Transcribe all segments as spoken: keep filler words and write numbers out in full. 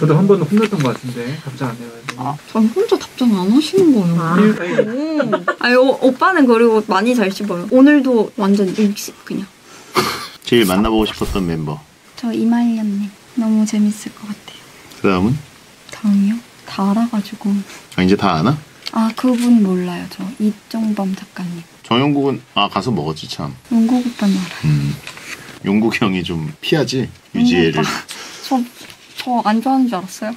저도 한 번은 혼났던 것 같은데 답장 안 해가지고. 아, 전 혼자 답장 안 하시는 거예요. 아, 음. 아니, 오, 오빠는 그리고 많이 잘 씹어요. 오늘도 완전 일십 그냥. 제일 만나보고 싶었던 멤버. 저 이말년님 너무 재밌을 것 같아요. 그 다음은? 다음이요? 다 알아가지고. 아, 이제 다 아나? 아, 그분 몰라요. 저 이정범 작가님. 정용국은 아 가서 먹었지 참. 용국 오빠는 알아요. 음. 용국 형이 좀 피하지? 유지혜를. 저 저 안 좋아하는 줄 알았어요.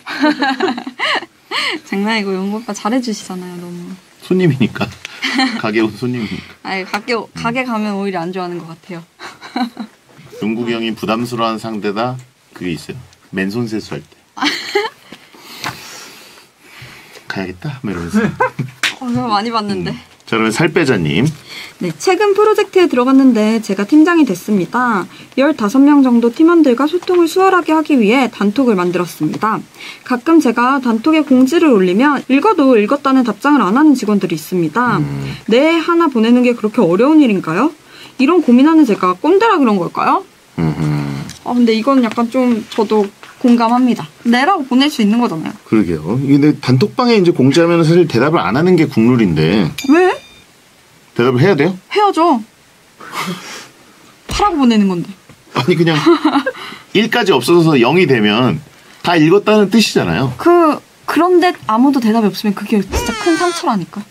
장난이고 용국 오빠 잘해주시잖아요. 너무. 손님이니까. 가게 온 손님이니까. 아니 가게, 음. 가게 가면 오히려 안 좋아하는 것 같아요. 용국 형이 부담스러워하는 상대다? 그게 있어요. 맨손 세수할 때. 가야겠다? 이러면서. 어, 저 많이 봤는데. 음. 자, 그러면 살빼자님. 네, 최근 프로젝트에 들어갔는데 제가 팀장이 됐습니다. 열다섯 명 정도 팀원들과 소통을 수월하게 하기 위해 단톡을 만들었습니다. 가끔 제가 단톡에 공지를 올리면 읽어도 읽었다는 답장을 안 하는 직원들이 있습니다. 음. 네, 하나 보내는 게 그렇게 어려운 일인가요? 이런 고민하는 제가 꼰대라 그런 걸까요? 음. 아, 근데 이건 약간 좀 저도 공감합니다. 내라고 보낼 수 있는 거잖아요. 그러게요. 근데 단톡방에 이제 공지하면 사실 대답을 안 하는 게 국룰인데. 왜? 대답을 해야 돼요? 해야죠. 하라고 보내는 건데. 아니 그냥 일까지 없어서 영이 되면 다 읽었다는 뜻이잖아요. 그 그런데 아무도 대답이 없으면 그게 진짜 큰 상처라니까.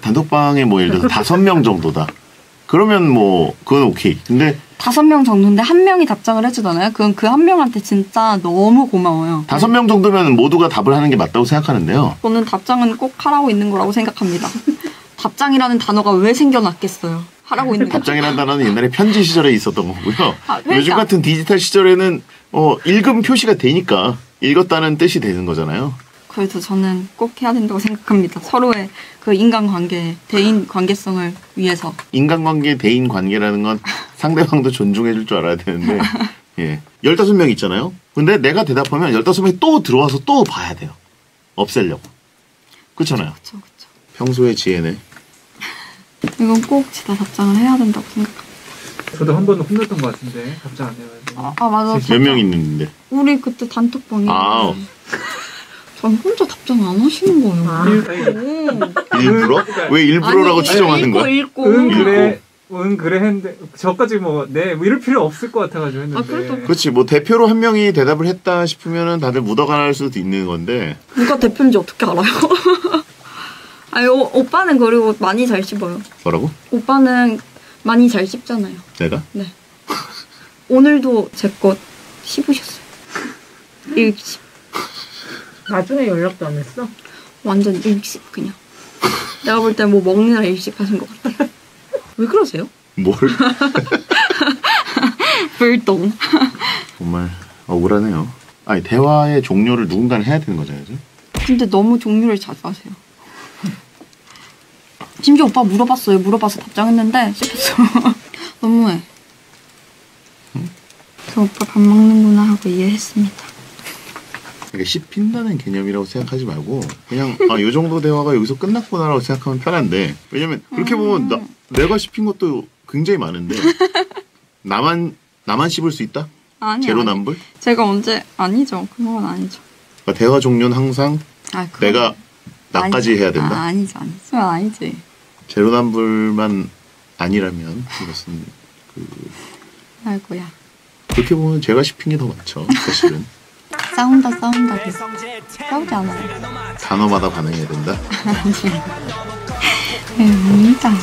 단톡방에 뭐 예를 들어서 다섯 명 정도다. 그러면 뭐 그건 오케이. 근데 다섯 명 정도인데 한 명이 답장을 해주잖아요. 그건 그 한 명한테 진짜 너무 고마워요. 다섯 명 정도면 모두가 답을 하는 게 맞다고 생각하는데요. 저는 답장은 꼭 하라고 있는 거라고 생각합니다. 답장이라는 단어가 왜 생겨났겠어요? 하라고 있는 거. 답장이라는 단어는 옛날에 편지 시절에 있었던 거고요. 아, 그러니까. 요즘 같은 디지털 시절에는 어, 읽음 표시가 되니까 읽었다는 뜻이 되는 거잖아요. 그래서 저는 꼭 해야 된다고 생각합니다. 서로의 그 인간관계, 대인관계성을 위해서. 인간관계, 대인관계라는 건 상대방도 존중해줄 줄 알아야 되는데 예, 열다섯 명 있잖아요. 근데 내가 대답하면 열다섯 명이 또 들어와서 또 봐야 돼요. 없애려고. 그렇잖아요. 그쵸, 그쵸. 평소에 지혜네. 이건 꼭 진짜 답장을 해야 된다고 생각합니다. 저도 한 번은 혼났던 것 같은데 답장 안 해가지고. 아, 아 맞아. 몇 명 있는데? 우리 그때 단톡방이. 아. 아니, 혼자 답장 안 하시는 거예요. 아, 일부러? 왜 일부러라고 아니, 추정하는 읽고, 거야? 읽고 읽고. 응 그래, 응 그래 했는데 저까지 뭐 네 뭐 이럴 필요 없을 것 같아가지고 했는데. 아, 그래도. 그렇지 뭐 대표로 한 명이 대답을 했다 싶으면은 다들 묻어갈 수도 있는 건데. 누가 대표인지 어떻게 알아요? 아니 오, 오빠는 그리고 많이 잘 씹어요. 뭐라고? 오빠는 많이 잘 씹잖아요. 내가? 네. 오늘도 제 것 씹으셨어요. 일십. 나중에 연락도 안 했어? 완전 일식 그냥. 내가 볼 때 뭐 먹느라 일식 하신 것 같아. 왜 그러세요? 뭘? 불똥. 정말 억울하네요. 아니 대화의 종료를 누군가는 해야 되는 거잖아요. 근데 너무 종료를 자주 하세요. 심지어 오빠 물어봤어요. 물어봐서 답장했는데 씹혔어. 너무해. 응? 저 오빠 밥 먹는구나 하고 이해했습니다. 그러니까 씹힌다는 개념이라고 생각하지 말고 그냥 아, 요 정도 대화가 여기서 끝났구나라고 생각하면 편한데 왜냐면 그렇게 보면 나, 내가 씹힌 것도 굉장히 많은데 나만 나만 씹을 수 있다? 아니, 제로남불? 아니. 제가 언제 아니죠. 그건 아니죠. 그러니까 대화 종료는 항상 아, 내가 나까지 아니죠. 해야 된다? 아, 아니죠. 아니죠. 그건 아니지. 제로남불만 아니라면 이것은 그... 아이고야. 그렇게 보면 제가 씹힌 게 더 많죠. 사실은. 싸운다 싸운다 싸우지 않아. 단어마다 반응해야 된다? 네, 뭡니다.